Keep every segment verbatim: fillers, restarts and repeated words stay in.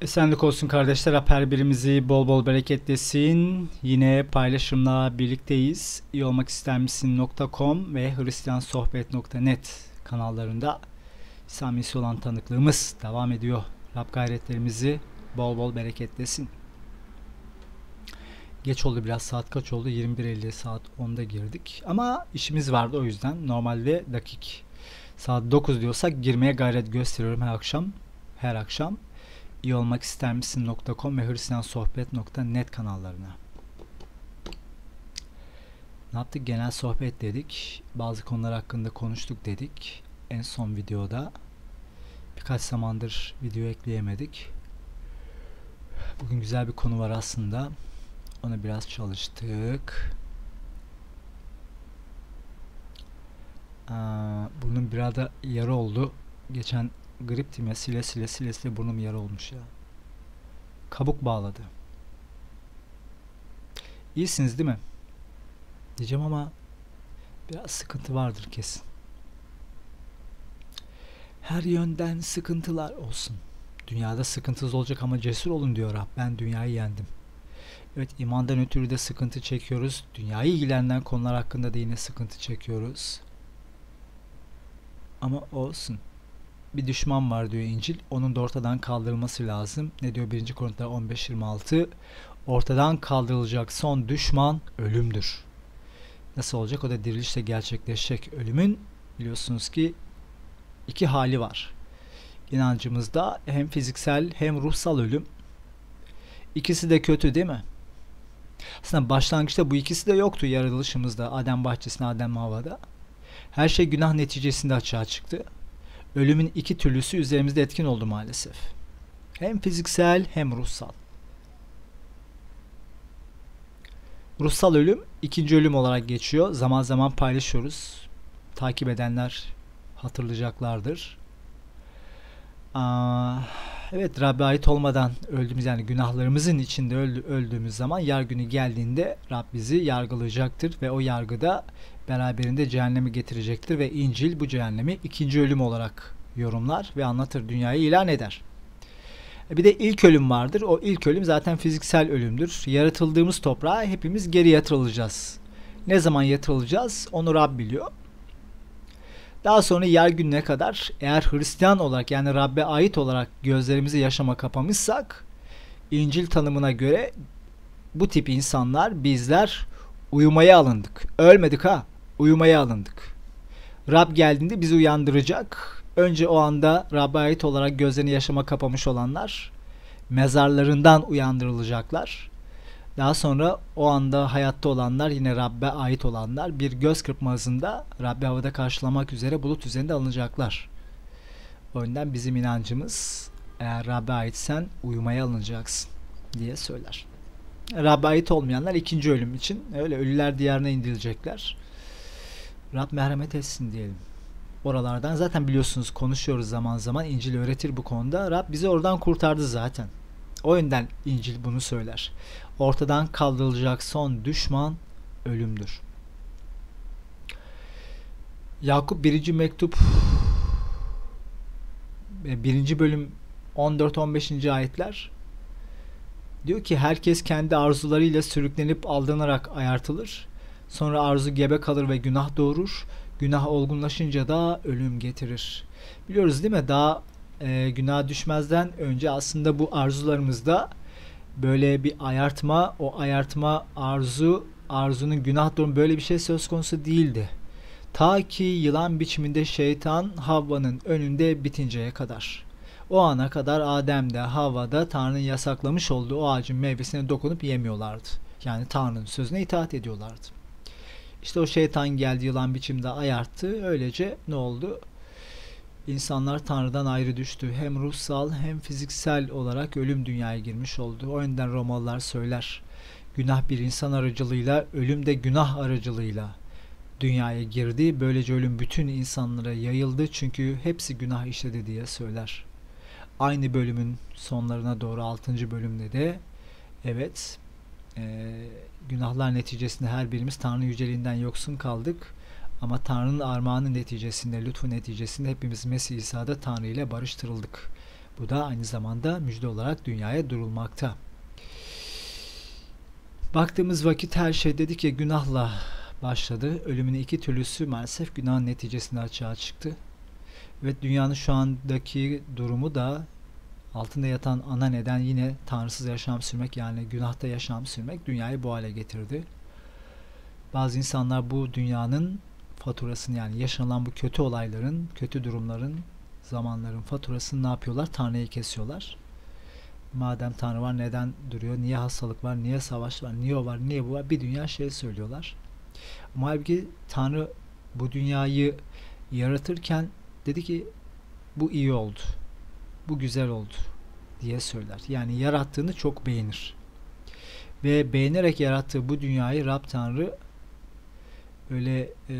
Esenlik olsun kardeşler. Haber birimizi bol bol bereketlesin. Yine paylaşımla birlikteyiz. iyi olmak ister misin nokta com ve hristiyan sohbet nokta net kanallarında İsa Mesih olan tanıklığımız devam ediyor. Rab gayretlerimizi bol bol bereketlesin. Geç oldu biraz. Saat kaç oldu? yirmi bir elli, saat onda girdik. Ama işimiz vardı, o yüzden. Normalde dakik saat dokuz diyorsak girmeye gayret gösteriyorum her akşam. Her akşam. iyi olmak ister misin nokta com ve hristiyan sohbet nokta net kanallarına. Ne yaptık? Genel sohbet dedik. Bazı konular hakkında konuştuk dedik. En son videoda. Birkaç zamandır video ekleyemedik. Bugün güzel bir konu var aslında. Ona biraz çalıştık. Bunun biraz da yarı oldu. Geçen griptim ya, sile sile sile sile burnum yara olmuş ya. Kabuk bağladı. İyisiniz değil mi? Diyeceğim ama biraz sıkıntı vardır kesin. Her yönden sıkıntılar olsun. Dünyada sıkıntınız olacak ama cesur olun diyor Rab. Ben dünyayı yendim. Evet, imandan ötürü de sıkıntı çekiyoruz. Dünyayı ilgilenen konular hakkında da yine sıkıntı çekiyoruz. Ama olsun. Bir düşman var diyor İncil. Onun da ortadan kaldırılması lazım. Ne diyor birinci Korintliler on beş yirmi altı? Ortadan kaldırılacak son düşman ölümdür. Nasıl olacak? O da dirilişle gerçekleşecek. Ölümün biliyorsunuz ki iki hali var. İnancımızda hem fiziksel hem ruhsal ölüm. İkisi de kötü değil mi? Aslında başlangıçta bu ikisi de yoktu yaratılışımızda. Adem bahçesinde, Adem havada. Her şey günah neticesinde açığa çıktı. Ölümün iki türlüsü üzerimizde etkin oldu maalesef. Hem fiziksel hem ruhsal. Ruhsal ölüm ikinci ölüm olarak geçiyor. Zaman zaman paylaşıyoruz. Takip edenler hatırlayacaklardır. Aa, evet, Rab'be ait olmadan öldüğümüz, yani günahlarımızın içinde öldüğümüz zaman yar günü geldiğinde Rab bizi yargılayacaktır ve o yargıda beraberinde cehennemi getirecektir ve İncil bu cehennemi ikinci ölüm olarak yorumlar ve anlatır, dünyayı ilan eder. Bir de ilk ölüm vardır. O ilk ölüm zaten fiziksel ölümdür. Yaratıldığımız toprağa hepimiz geri yatırılacağız. Ne zaman yatırılacağız? Onu Rab biliyor. Daha sonra yer gününe kadar eğer Hristiyan olarak, yani Rab'be ait olarak gözlerimizi yaşama kapamışsak, İncil tanımına göre bu tip insanlar, bizler uyumaya alındık. Ölmedik ha. Uyumaya alındık. Rab geldiğinde bizi uyandıracak. Önce o anda Rab'be ait olarak gözlerini yaşama kapamış olanlar mezarlarından uyandırılacaklar. Daha sonra o anda hayatta olanlar, yine Rab'be ait olanlar bir göz kırpma hızında Rab'be havada karşılamak üzere bulut üzerinde alınacaklar. O yüzden bizim inancımız, eğer Rab'be aitsen uyumaya alınacaksın diye söyler. Rab'be ait olmayanlar ikinci ölüm için öyle ölüler diyarına indirilecekler. Rab merhamet etsin diyelim. Oralardan zaten biliyorsunuz, konuşuyoruz zaman zaman. İncil öğretir bu konuda. Rab bizi oradan kurtardı zaten. O yüzden İncil bunu söyler. Ortadan kaldırılacak son düşman ölümdür. Yakup birinci mektup birinci bölüm on dört on beşinci ayetler diyor ki herkes kendi arzularıyla sürüklenip aldanarak ayartılır. Sonra arzu gebe kalır ve günah doğurur. Günah olgunlaşınca da ölüm getirir. Biliyoruz değil mi? Daha E, günah düşmezden önce aslında bu arzularımızda böyle bir ayartma, o ayartma arzu, arzunun günah durumu, böyle bir şey söz konusu değildi. Ta ki yılan biçiminde şeytan Havva'nın önünde bitinceye kadar. O ana kadar Adem'de, Havva'da Tanrı'nın yasaklamış olduğu o ağacın meyvesine dokunup yemiyorlardı. Yani Tanrı'nın sözüne itaat ediyorlardı. İşte o şeytan geldi, yılan biçimde ayarttı. Öylece ne oldu? İnsanlar Tanrı'dan ayrı düştü. Hem ruhsal hem fiziksel olarak ölüm dünyaya girmiş oldu. O yüzden Romalılar söyler. Günah bir insan aracılığıyla, ölüm de günah aracılığıyla dünyaya girdi. Böylece ölüm bütün insanlara yayıldı. Çünkü hepsi günah işledi diye söyler. Aynı bölümün sonlarına doğru altıncı bölümde de evet e, günahlar neticesinde her birimiz Tanrı yüceliğinden yoksun kaldık. Ama Tanrı'nın armağanı neticesinde, lütfu neticesinde hepimiz Mesih İsa'da Tanrı ile barıştırıldık. Bu da aynı zamanda müjde olarak dünyaya duyurulmakta. Baktığımız vakit her şey dedik ya günahla başladı. Ölümün iki türlüsü maalesef günahın neticesinde açığa çıktı. Ve dünyanın şu andaki durumu da altında yatan ana neden yine tanrısız yaşam sürmek, yani günahta yaşam sürmek dünyayı bu hale getirdi. Bazı insanlar bu dünyanın faturasını, yani yaşanan bu kötü olayların, kötü durumların, zamanların faturasını ne yapıyorlar? Tanrı'yı kesiyorlar. Madem Tanrı var neden duruyor? Niye hastalık var? Niye savaş var? Niye o var? Niye bu var? Bir dünya şey söylüyorlar. Ama halbuki Tanrı bu dünyayı yaratırken dedi ki bu iyi oldu, bu güzel oldu diye söyler. Yani yarattığını çok beğenir. Ve beğenerek yarattığı bu dünyayı Rab Tanrı öyle e,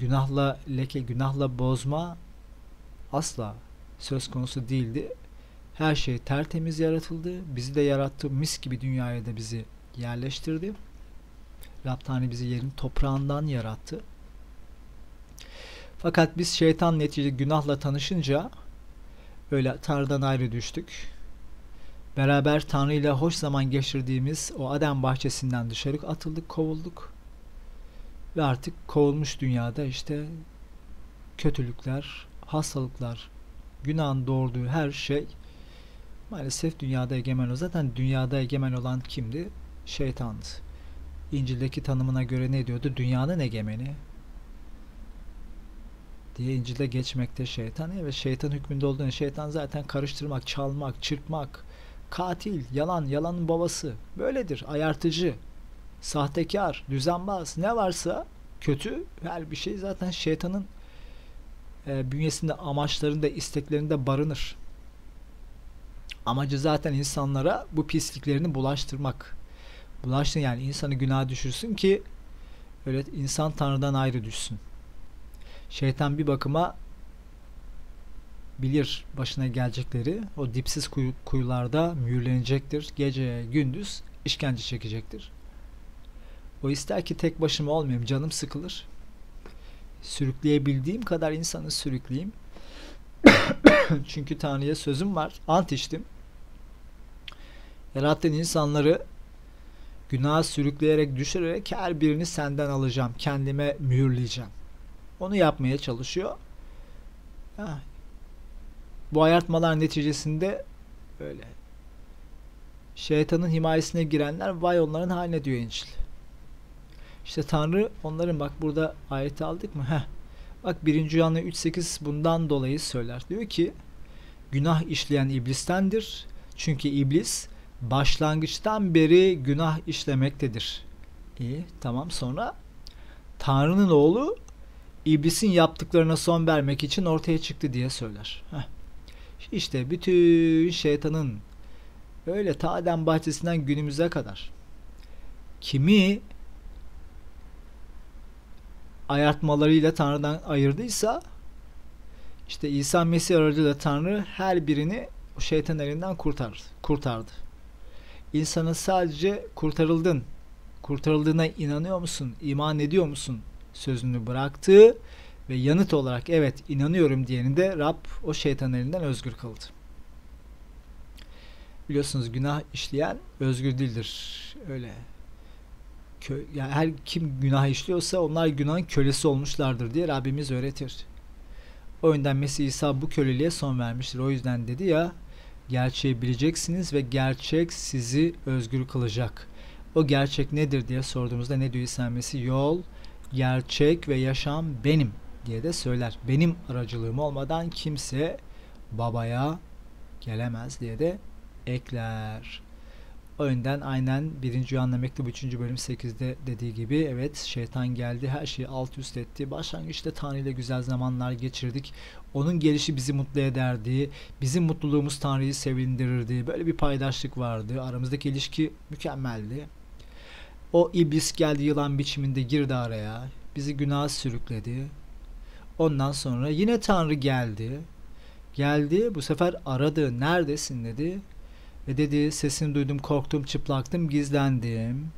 günahla leke, günahla bozma asla söz konusu değildi. Her şey tertemiz yaratıldı. Bizi de yarattı. Mis gibi dünyaya da bizi yerleştirdi. Rab Tanrı bizi yerin toprağından yarattı. Fakat biz şeytan neticede günahla tanışınca öyle Tanrı'dan ayrı düştük. Beraber Tanrı ile hoş zaman geçirdiğimiz o Adem bahçesinden dışarı atıldık, kovulduk. Ve artık kovulmuş dünyada işte kötülükler, hastalıklar, günahın doğurduğu her şey maalesef dünyada egemen o. Zaten dünyada egemen olan kimdi? Şeytandı. İncil'deki tanımına göre ne diyordu? Dünyanın egemeni diye İncil'de geçmekte şeytan. Ve evet, şeytan hükmünde olduğunu, şeytan zaten karıştırmak, çalmak, çırpmak, katil, yalan, yalanın babası böyledir. Ayartıcı, sahtekar, düzenbaz, ne varsa kötü her bir şey zaten şeytanın e, bünyesinde, amaçlarında, isteklerinde barınır. Amacı zaten insanlara bu pisliklerini bulaştırmak. Bulaştır, yani insanı günaha düşürsün ki öyle insan Tanrı'dan ayrı düşsün. Şeytan bir bakıma bilir başına gelecekleri. O dipsiz kuy kuyularda mühürlenecektir. Gece gündüz işkence çekecektir. O ister ki tek başıma olmayayım, canım sıkılır. Sürükleyebildiğim kadar insanı sürükleyeyim. Çünkü Tanrı'ya sözüm var. Ant içtim. Yarattığın insanları günaha sürükleyerek, düşürerek her birini senden alacağım. Kendime mühürleyeceğim. Onu yapmaya çalışıyor. Ha. Bu ayartmalar neticesinde böyle şeytanın himayesine girenler vay onların haline diyor İncil. İşte Tanrı onların, bak burada ayeti aldık mı? Heh. Bak birinci Yuhanna üç sekiz bundan dolayı söyler. Diyor ki günah işleyen iblistendir. Çünkü iblis başlangıçtan beri günah işlemektedir. İyi, tamam, sonra Tanrı'nın oğlu İblisin yaptıklarına son vermek için ortaya çıktı diye söyler. Heh. İşte bütün şeytanın öyle ta Adem bahçesinden günümüze kadar kimi ayartmalarıyla Tanrı'dan ayırdıysa işte İsa Mesih aracılığıyla Tanrı her birini o şeytan elinden kurtardı. kurtardı. İnsana sadece kurtarıldın, kurtarıldığına inanıyor musun, iman ediyor musun sözünü bıraktı ve yanıt olarak evet inanıyorum diyeninde Rab o şeytan elinden özgür kıldı. Biliyorsunuz günah işleyen özgür değildir. Öyle. Kö yani her kim günah işliyorsa onlar günahın kölesi olmuşlardır diye Rabbimiz öğretir. O yüzden Mesih İsa bu köleliğe son vermiştir. O yüzden dedi ya, gerçeği bileceksiniz ve gerçek sizi özgür kılacak. O gerçek nedir diye sorduğumuzda ne diyor İsa Mesih? Yol, gerçek ve yaşam benim diye de söyler. Benim aracılığım olmadan kimse babaya gelemez diye de ekler. O yüzden aynen birinci Yuhanna mektubu üçüncü bölüm sekizde dediği gibi evet şeytan geldi, her şeyi alt üst etti. Başlangıçta Tanrı ile güzel zamanlar geçirdik. Onun gelişi bizi mutlu ederdi. Bizim mutluluğumuz Tanrı'yı sevindirirdi. Böyle bir paydaşlık vardı. Aramızdaki ilişki mükemmeldi. O iblis geldi, yılan biçiminde girdi araya. Bizi günaha sürükledi. Ondan sonra yine Tanrı geldi. Geldi bu sefer aradı. Neredesin dedi. Ve dedi sesini duydum, korktum, çıplaktım, gizlendim.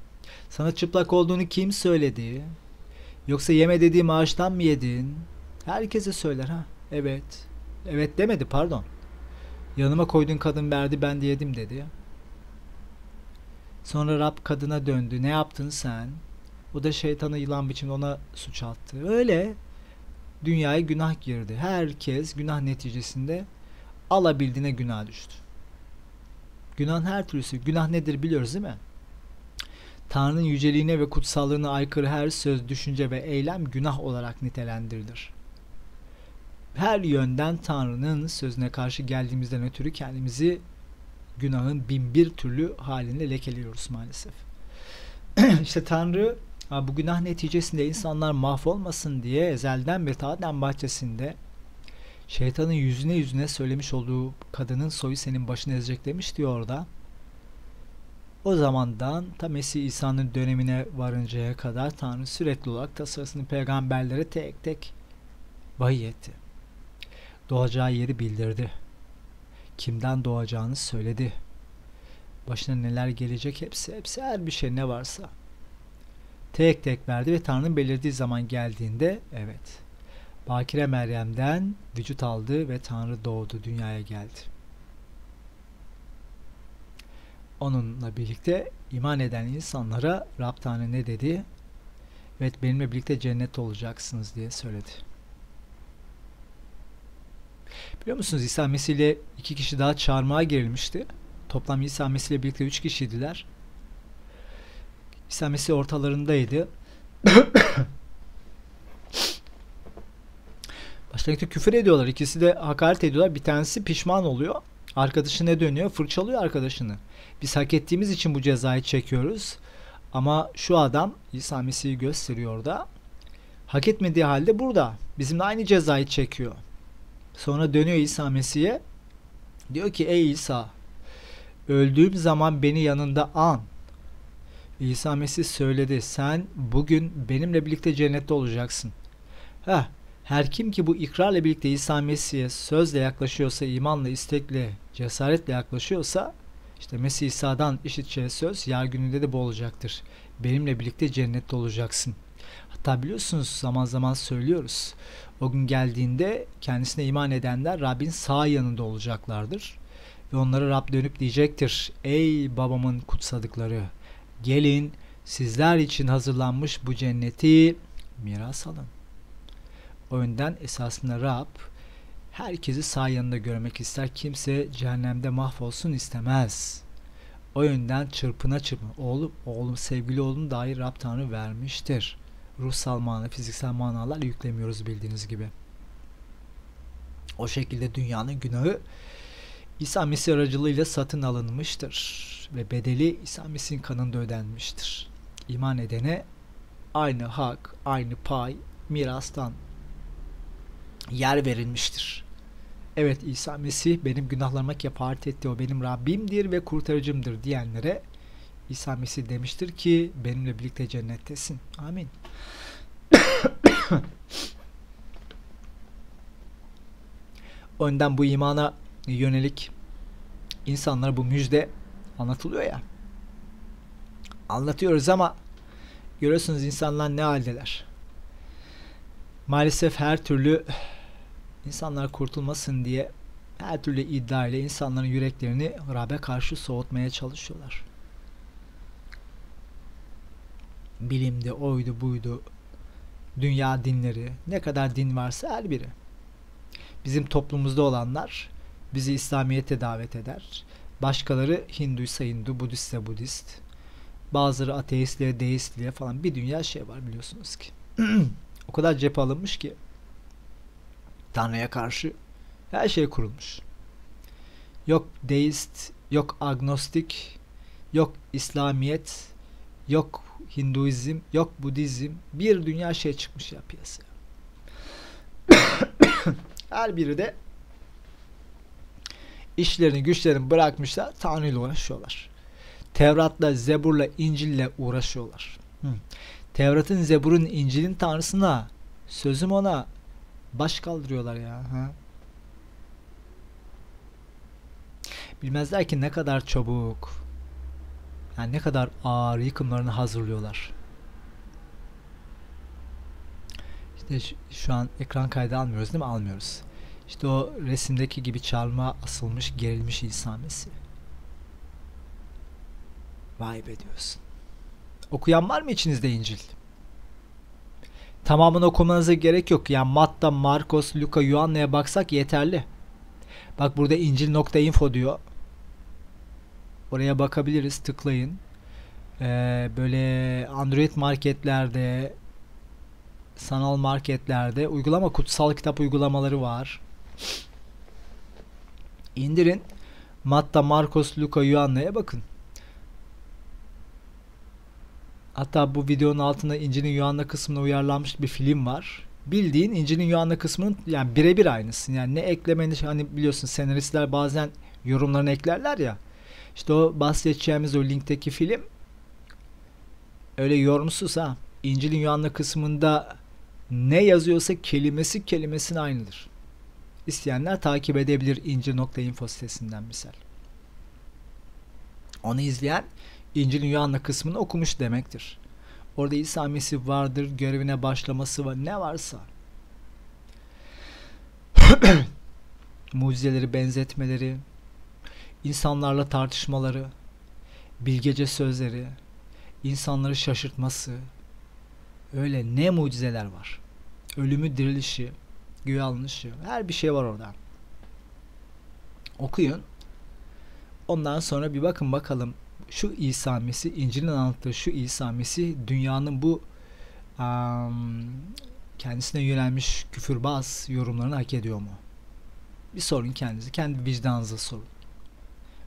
Sana çıplak olduğunu kim söyledi? Yoksa yeme dediğim ağaçtan mı yedin? Herkese söyler ha. Evet. Evet demedi, pardon. Yanıma koyduğun kadın verdi, ben de yedim dedi. Sonra Rab kadına döndü. Ne yaptın sen? O da şeytana yılan biçimde ona suç attı. Öyle dünyaya günah girdi. Herkes günah neticesinde alabildiğine günah düştü. Günahın her türlüsü. Günah nedir biliyoruz değil mi? Tanrı'nın yüceliğine ve kutsallığına aykırı her söz, düşünce ve eylem günah olarak nitelendirilir. Her yönden Tanrı'nın sözüne karşı geldiğimizden ötürü kendimizi günahın bin bir türlü halinde lekeliyoruz maalesef. İşte Tanrı bu günah neticesinde insanlar mahvolmasın diye ezelden beri Adem bahçesinde şeytanın yüzüne yüzüne söylemiş olduğu kadının soyu senin başını ezecek demiş diyor orada. O zamandan ta Mesih İsa'nın dönemine varıncaya kadar Tanrı sürekli olarak tasarısını peygamberlere tek tek vahiy etti. Doğacağı yeri bildirdi. Kimden doğacağını söyledi. Başına neler gelecek hepsi, hepsi her bir şey ne varsa tek tek verdi ve Tanrı'nın belirlediği zaman geldiğinde evet Bakire Meryem'den vücut aldı ve Tanrı doğdu, dünyaya geldi. Onunla birlikte iman eden insanlara Rab Tanrı ne dedi? Evet, benimle birlikte cennette olacaksınız diye söyledi. Biliyor musunuz, İsa Mesih ile iki kişi daha çarmıha gerilmişti. Toplam İsa Mesih ile birlikte üç kişiydiler. İsa Mesih ortalarındaydı. Başlangıçta küfür ediyorlar. İkisi de hakaret ediyorlar. Bir tanesi pişman oluyor. Arkadaşına dönüyor. Fırçalıyor arkadaşını. Biz hak ettiğimiz için bu cezayı çekiyoruz. Ama şu adam İsa Mesih'i gösteriyor da hak etmediği halde burada bizimle aynı cezayı çekiyor. Sonra dönüyor İsa Mesih'e. Diyor ki ey İsa, öldüğüm zaman beni yanında an. İsa Mesih söyledi. Sen bugün benimle birlikte cennette olacaksın. Heh. Her kim ki bu ikrarla birlikte İsa Mesih'e sözle yaklaşıyorsa, imanla, istekle, cesaretle yaklaşıyorsa, işte Mesih İsa'dan işiteceği söz yar gününde de bu olacaktır. Benimle birlikte cennette olacaksın. Hatta biliyorsunuz zaman zaman söylüyoruz. O gün geldiğinde kendisine iman edenler Rabbin sağ yanında olacaklardır. Ve onlara Rab dönüp diyecektir. Ey babamın kutsadıkları, gelin sizler için hazırlanmış bu cenneti miras alın. O yüzden esasında Rab herkesi sağ yanında görmek ister. Kimse cehennemde mahvolsun istemez. O yüzden çırpına çırpına oğlum, oğlum sevgili oğlum dahi Rab Tanrı vermiştir. Ruhsal mana, fiziksel manalar yüklemiyoruz bildiğiniz gibi. O şekilde dünyanın günahı İsa Mesih aracılığıyla satın alınmıştır. Ve bedeli İsa Mesih'in kanında ödenmiştir. İman edene aynı hak, aynı pay mirastan yer verilmiştir. Evet, İsa Mesih benim günahlarıma kefaret etti. O benim Rabbimdir ve kurtarıcımdır diyenlere İsa Mesih demiştir ki benimle birlikte cennettesin. Amin. Önden bu imana yönelik insanlara bu müjde anlatılıyor ya. Anlatıyoruz ama görüyorsunuz insanlar ne haldeler. Maalesef her türlü insanlar kurtulmasın diye her türlü iddia ile insanların yüreklerini Rab'be karşı soğutmaya çalışıyorlar. Bilimde oydu buydu, dünya dinleri, ne kadar din varsa her biri. Bizim toplumumuzda olanlar bizi İslamiyet'e davet eder. Başkaları Hinduysa Hindu, Budistse Budist. Bazıları ateistliğe, deistliğe falan bir dünya şey var biliyorsunuz ki. O kadar cephe alınmış ki Tanrı'ya karşı her şey kurulmuş. Yok deist, yok agnostik, yok İslamiyet, yok Hinduizm, yok Budizm. Bir dünya şey çıkmış ya piyasaya. Her biri de işlerini güçlerini bırakmışlar, Tanrı'yla uğraşıyorlar. Tevrat'la, Zebur'la, İncil'le uğraşıyorlar. Hı. Tevrat'ın, Zebur'un, İncil'in Tanrısına, sözüm ona baş kaldırıyorlar ya. Ha? Bilmezler ki ne kadar çabuk, yani ne kadar ağır yıkımlarını hazırlıyorlar. İşte şu an ekran kaydı almıyoruz değil mi? Almıyoruz. İşte o resimdeki gibi çarmıha asılmış, gerilmiş İsa Mesih. Vay be diyorsun. Okuyan var mı içinizde İncil? Tamamını okumanıza gerek yok. Yani Matta, Markos, Luka, Yuhanna'ya baksak yeterli. Bak burada incil nokta info diyor. Oraya bakabiliriz. Tıklayın. Ee, böyle Android marketlerde, sanal marketlerde uygulama, kutsal kitap uygulamaları var. İndirin. Matta, Markos, Luka, Yuhanna'ya bakın. Hatta bu videonun altında İncil'in Yuhanna kısmına uyarlanmış bir film var. Bildiğin İncil'in Yuhanna kısmının yani birebir aynısı. Yani ne eklemeni, hani biliyorsun senaristler bazen yorumlarını eklerler ya. İşte o bahsedeceğimiz o linkteki film öyle yorumsuz ha. İncil'in Yuhanna kısmında ne yazıyorsa kelimesi kelimesine aynıdır. İsteyenler takip edebilir incil nokta info sitesinden misal. Onu izleyen İncil'in Yuhanna kısmını okumuş demektir. Orada İsa Mesih vardır, görevine başlaması var, ne varsa. Mucizeleri, benzetmeleri, insanlarla tartışmaları, bilgece sözleri, insanları şaşırtması, öyle ne mucizeler var. Ölümü, dirilişi, göğe alınışı, her bir şey var orada. Okuyun. Ondan sonra bir bakın bakalım. Şu İsa Mesih, İncil'in anlattığı şu İsa Mesih dünyanın bu um, kendisine yönelmiş küfürbaz yorumlarını hak ediyor mu? Bir sorun kendinizi, kendi vicdanınıza sorun.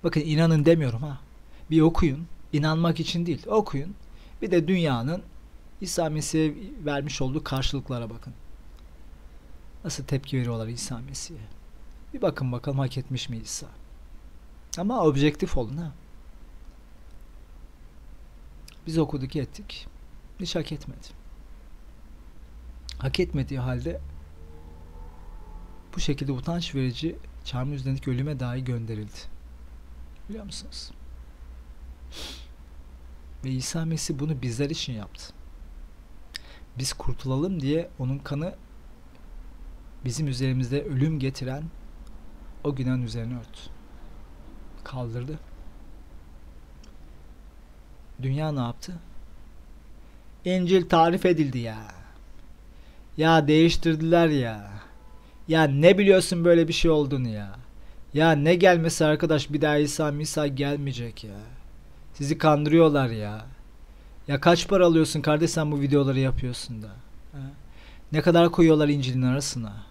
Bakın inanın demiyorum ha. Bir okuyun. İnanmak için değil. Okuyun. Bir de dünyanın İsa Mesih'e vermiş olduğu karşılıklara bakın. Nasıl tepki veriyorlar İsa Mesih'e? Bir bakın bakalım hak etmiş mi İsa? Ama objektif olun ha. Biz okuduk ettik. Hiç hak etmedi. Hak etmediği halde bu şekilde utanç verici çarmıha üzerindeki ölüme dahi gönderildi. Biliyor musunuz? Ve İsa Mesih bunu bizler için yaptı. Biz kurtulalım diye onun kanı bizim üzerimizde ölüm getiren o günahın üzerine örtü. Kaldırdı. Dünya ne yaptı? İncil tarif edildi ya. Ya değiştirdiler ya. Ya ne biliyorsun böyle bir şey olduğunu ya. Ya ne gelmesi arkadaş, bir daha İsa Misa gelmeyecek ya. Sizi kandırıyorlar ya. Ya kaç para alıyorsun kardeş sen bu videoları yapıyorsun da. Ha? Ne kadar koyuyorlar İncil'in arasına.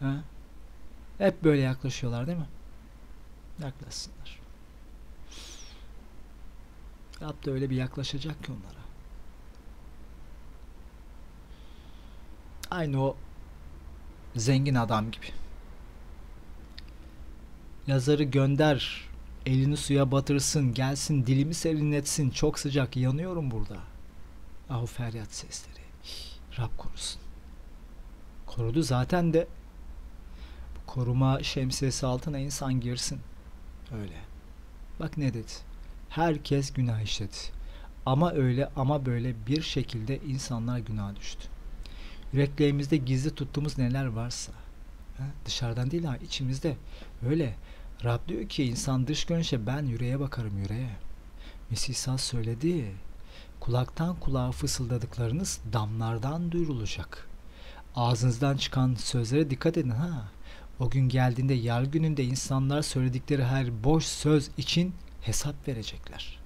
Ha? Hep böyle yaklaşıyorlar değil mi? Yaklaşsınlar. Rab da öyle bir yaklaşacak ki onlara. Aynı o zengin adam gibi. Lazar'ı gönder, elini suya batırsın, gelsin dilimi serinletsin, çok sıcak yanıyorum burada. Ah o feryat sesleri. Rab korusun. Korudu zaten de bu koruma şemsiyesi altına insan girsin. Öyle. Bak ne dedi. Herkes günah işledi. Ama öyle ama böyle bir şekilde insanlar günaha düştü. Yüreklerimizde gizli tuttuğumuz neler varsa. He? Dışarıdan değil ha, içimizde. Öyle. Rab diyor ki insan dış görünüşe, ben yüreğe bakarım, yüreğe. Mesih İsa söyledi. Kulaktan kulağa fısıldadıklarınız damlardan duyurulacak. Ağzınızdan çıkan sözlere dikkat edin ha. O gün geldiğinde, yar gününde insanlar söyledikleri her boş söz için hesap verecekler.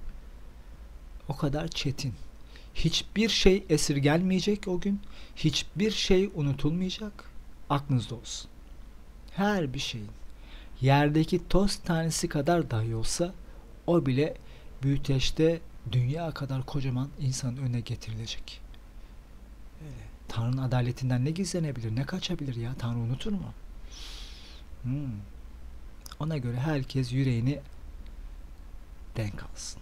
O kadar çetin. Hiçbir şey esirgelmeyecek o gün. Hiçbir şey unutulmayacak. Aklınızda olsun. Her bir şeyin, yerdeki toz tanesi kadar dahi olsa, o bile büyüteçte dünya kadar kocaman insanın önüne getirilecek. Öyle. Tanrı'nın adaletinden ne gizlenebilir, ne kaçabilir ya? Tanrı unutur mu? Hmm. Ona göre herkes yüreğini denk alsın.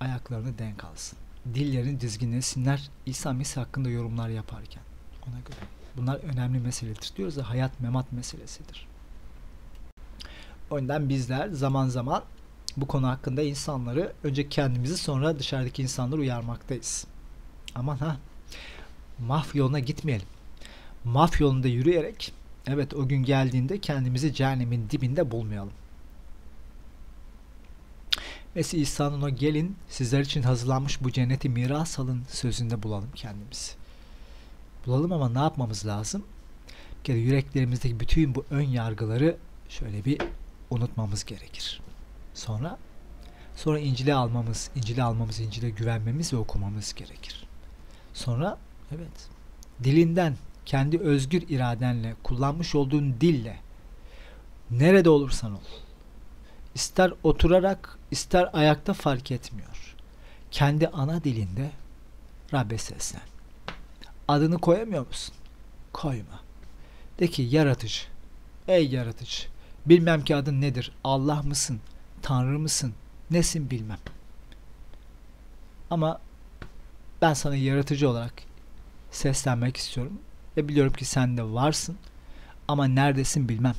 Ayaklarını denk alsın. Dillerini dizginlesinler İsa Mesih hakkında yorumlar yaparken. Ona göre. Bunlar önemli meseledir. Diyoruz ya, hayat memat meselesidir. O yüzden bizler zaman zaman bu konu hakkında insanları, önce kendimizi sonra dışarıdaki insanları uyarmaktayız. Aman ha. Maf yoluna gitmeyelim. Maf yolunda yürüyerek Evet, o gün geldiğinde kendimizi cehennemin dibinde bulmayalım. Mesih İsa'nın o gelin sizler için hazırlanmış bu cenneti miras alın sözünde bulalım kendimizi. Bulalım ama ne yapmamız lazım? Bir kere yüreklerimizdeki bütün bu ön yargıları şöyle bir unutmamız gerekir. Sonra sonra İncil'i almamız, İncil'i almamız, İncil'e güvenmemiz ve okumamız gerekir. Sonra evet, dilinden, kendi özgür iradenle, kullanmış olduğun dille, nerede olursan ol, ister oturarak, ister ayakta fark etmiyor, kendi ana dilinde Rab'be seslen. Adını koyamıyor musun? Koyma. De ki yaratıcı, ey yaratıcı, bilmem ki adın nedir, Allah mısın, Tanrı mısın, nesin bilmem. Ama ben sana yaratıcı olarak seslenmek istiyorum ve biliyorum ki sen de varsın ama neredesin bilmem.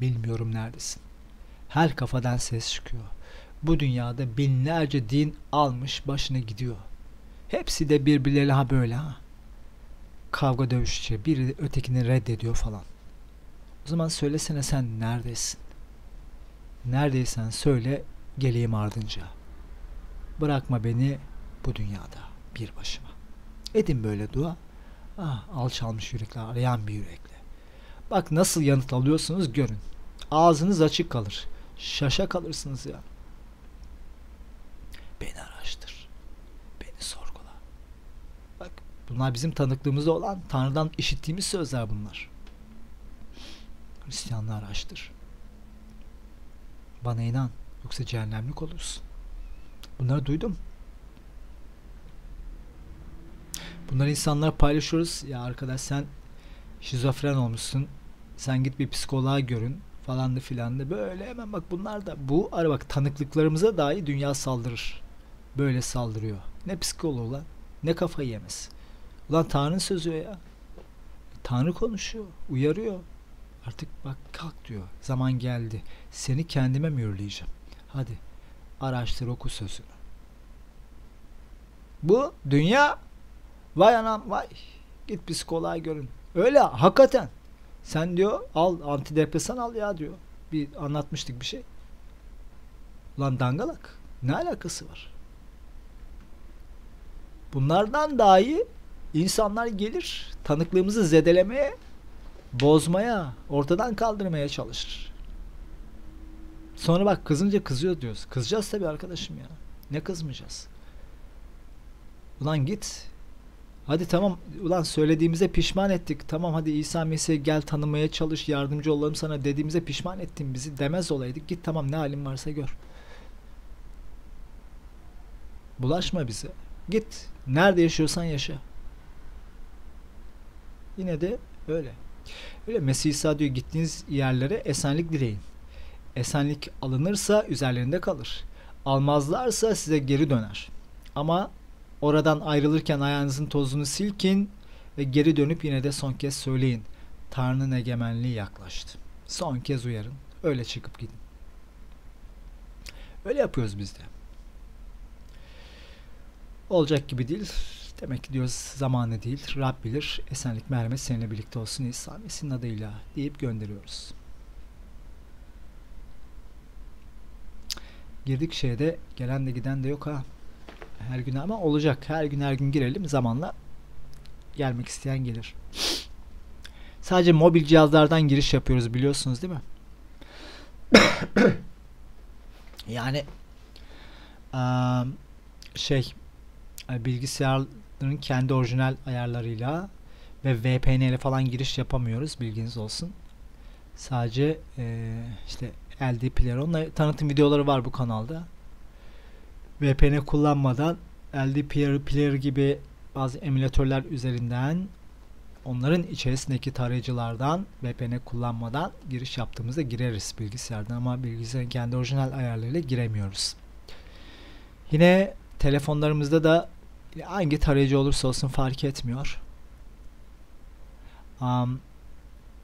Bilmiyorum neredesin. Her kafadan ses çıkıyor. Bu dünyada binlerce din almış başına gidiyor. Hepsi de birbirleriyle ha böyle ha. Kavga dövüşçe biri ötekini reddediyor falan. O zaman söylesene sen neredesin? Neredeysen söyle, geleyim ardınca. Bırakma beni bu dünyada bir başıma. Edin böyle dua. Ah, alçalmış yürekle, arayan bir yürekle. Bak nasıl yanıt alıyorsunuz görün. Ağzınız açık kalır. Şaşa kalırsınız ya. Beni araştır. Beni sorgula. Bak bunlar bizim tanıklığımızda olan, Tanrı'dan işittiğimiz sözler bunlar. Hristiyanlığı araştır. Bana inan. Yoksa cehennemlik olursun. Bunları duydum. Bunları insanlara paylaşıyoruz. Ya arkadaş sen şizofren olmuşsun. Sen git bir psikoloğa görün falan da filan da böyle hemen bak bunlar da bu ara bak tanıklıklarımıza dahi dünya saldırır. Böyle saldırıyor. Ne psikoloğu lan? Ne kafayı yemez? Ulan Tanrı'nın sözü ya. Tanrı konuşuyor. Uyarıyor. Artık bak kalk diyor. Zaman geldi. Seni kendime mühürleyeceğim. Hadi araştır oku sözünü. Bu dünya vay anam vay. Git psikoloğa görün. Öyle hakikaten. Sen diyor al antidepresan al ya diyor. Bir anlatmıştık bir şey. Ulan dangalak. Ne alakası var? Bunlardan dahi insanlar gelir. Tanıklığımızı zedelemeye, bozmaya, ortadan kaldırmaya çalışır. Sonra bak kızınca kızıyor diyoruz. Kızacağız tabii arkadaşım ya. Ne kızmayacağız? Ulan git. Hadi tamam. Ulan söylediğimize pişman ettik. Tamam hadi İsa Mesih'e gel tanımaya çalış. Yardımcı olalım sana dediğimize pişman ettin bizi. Demez olaydık. Git tamam ne halin varsa gör. Bulaşma bize. Git. Nerede yaşıyorsan yaşa. Yine de öyle. Öyle Mesih İsa diyor gittiğiniz yerlere esenlik dileyin. Esenlik alınırsa üzerlerinde kalır. Almazlarsa size geri döner. Ama oradan ayrılırken ayağınızın tozunu silkin ve geri dönüp yine de son kez söyleyin. Tanrı'nın egemenliği yaklaştı. Son kez uyarın. Öyle çıkıp gidin. Öyle yapıyoruz biz de. Olacak gibi değil. Demek ki diyoruz zamanı değil. Rab bilir. Esenlik merhamet seninle birlikte olsun İsa Mesih'in adıyla deyip gönderiyoruz. Girdik şeyde gelen de giden de yok ha. Her gün ama olacak. Her gün her gün girelim. Zamanla gelmek isteyen gelir. Sadece mobil cihazlardan giriş yapıyoruz biliyorsunuz değil mi? Yani şey bilgisayarların kendi orijinal ayarlarıyla ve V P N ile falan giriş yapamıyoruz. Bilginiz olsun. Sadece işte L D Player. Onunla tanıtım videoları var bu kanalda. V P N kullanmadan L D Player, Player gibi bazı emülatörler üzerinden onların içerisindeki tarayıcılardan V P N kullanmadan giriş yaptığımızda gireriz bilgisayardan ama bilgisayarın kendi orijinal ayarlarıyla giremiyoruz. Yine telefonlarımızda da hangi tarayıcı olursa olsun fark etmiyor. Um,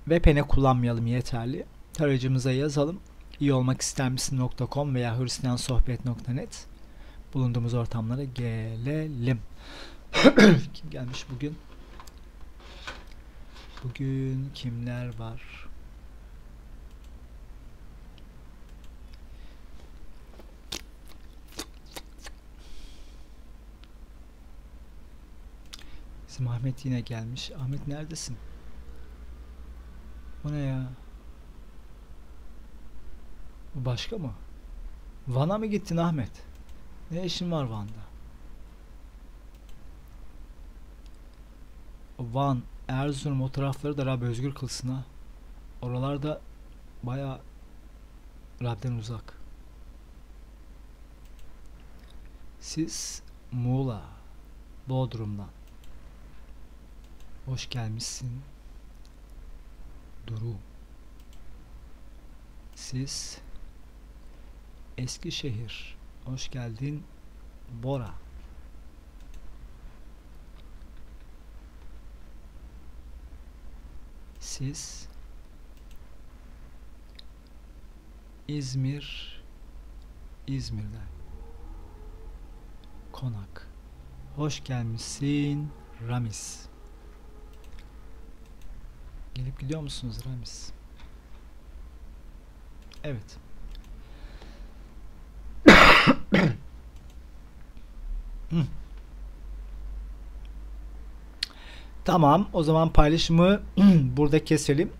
V P N kullanmayalım yeterli. Tarayıcımıza yazalım. iyi olmak ister misin nokta com veya hristiyan sohbet nokta net bulunduğumuz ortamlara gelelim. Kim gelmiş bugün? Bugün kimler var? Bizim Ahmet yine gelmiş. Ahmet neredesin? Bu ne ya? Bu başka mı? Van'a mı gittin Ahmet? Ne işin var Van'da? Van, Erzurum o tarafları da Rab özgür kılsın ha. Oralarda bayağı Rab'den uzak. Siz Muğla, Bodrum'dan. Hoş gelmişsin. Duru. Siz Eskişehir. Hoş geldin Bora. Siz İzmir, İzmir'den Konak. Hoş gelmişsin Ramiz. Gelip gidiyor musunuz Ramiz? Evet. Tamam, o zaman paylaşımı burada keselim.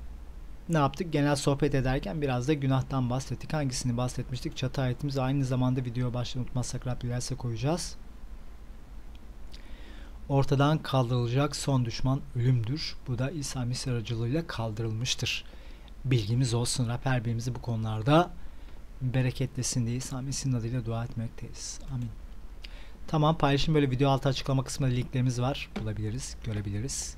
Ne yaptık? Genel sohbet ederken biraz da günahtan bahsettik. Hangisini bahsetmiştik? Çatı ayetimizi aynı zamanda video başlığını unutmazsak Rab dilerse koyacağız. Ortadan kaldırılacak son düşman ölümdür. Bu da İsa Mesih aracılığıyla kaldırılmıştır. Bilgimiz olsun. Rab her birimizi bu konularda bereketlesin diye İsa Mesih'in adıyla dua etmekteyiz. Amin. Tamam, paylaşım böyle video altı açıklama kısmında linklerimiz var. Bulabiliriz, görebiliriz.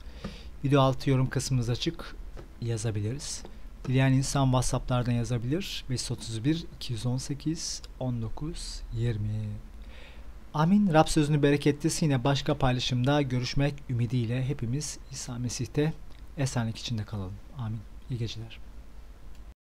Video altı yorum kısmımız açık. Yazabiliriz. Dileyen insan WhatsApp'lardan yazabilir. beş otuz bir iki on sekiz on dokuz yirmi. Amin. Rab sözünü bereketlesin. Yine başka paylaşımda görüşmek ümidiyle hepimiz İsa Mesih'te esenlik içinde kalalım. Amin. İyi geceler.